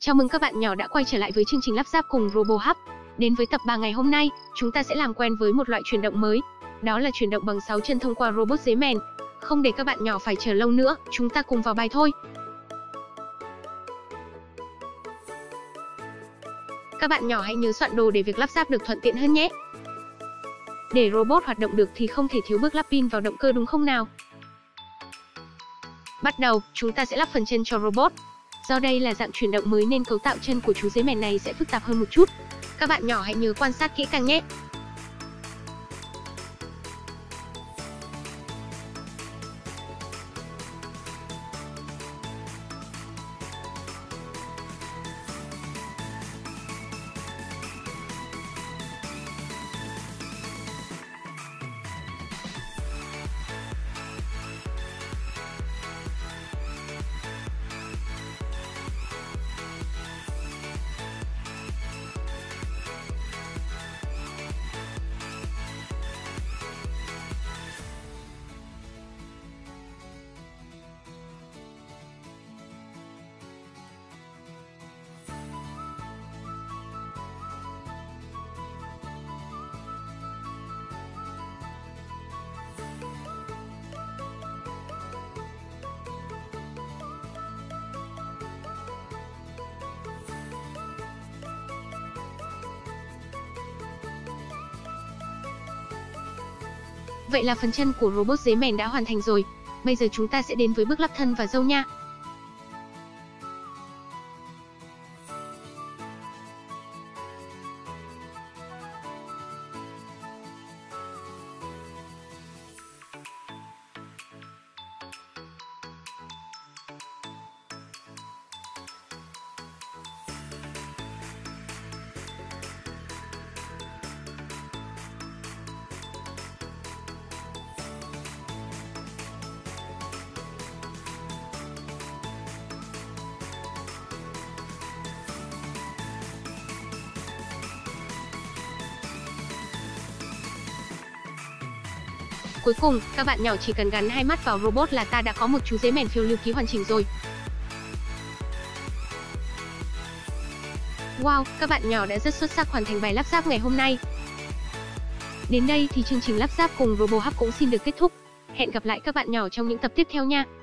Chào mừng các bạn nhỏ đã quay trở lại với chương trình lắp ráp cùng Robohub. Đến với tập 3 ngày hôm nay, chúng ta sẽ làm quen với một loại chuyển động mới. Đó là chuyển động bằng 6 chân thông qua robot dế mèn. Không để các bạn nhỏ phải chờ lâu nữa, chúng ta cùng vào bài thôi. Các bạn nhỏ hãy nhớ soạn đồ để việc lắp ráp được thuận tiện hơn nhé. Để robot hoạt động được thì không thể thiếu bước lắp pin vào động cơ, đúng không nào? Bắt đầu, chúng ta sẽ lắp phần chân cho robot. Do đây là dạng chuyển động mới nên cấu tạo chân của chú dế mèn này sẽ phức tạp hơn một chút. Các bạn nhỏ hãy nhớ quan sát kỹ càng nhé. Vậy là phần chân của robot dế mèn đã hoàn thành rồi. Bây giờ chúng ta sẽ đến với bước lắp thân và râu nha. Cuối cùng, các bạn nhỏ chỉ cần gắn hai mắt vào robot là ta đã có một chú dế mèn phiêu lưu ký hoàn chỉnh rồi. Wow, các bạn nhỏ đã rất xuất sắc hoàn thành bài lắp ráp ngày hôm nay. Đến đây thì chương trình lắp ráp cùng Robohub cũng xin được kết thúc. Hẹn gặp lại các bạn nhỏ trong những tập tiếp theo nha.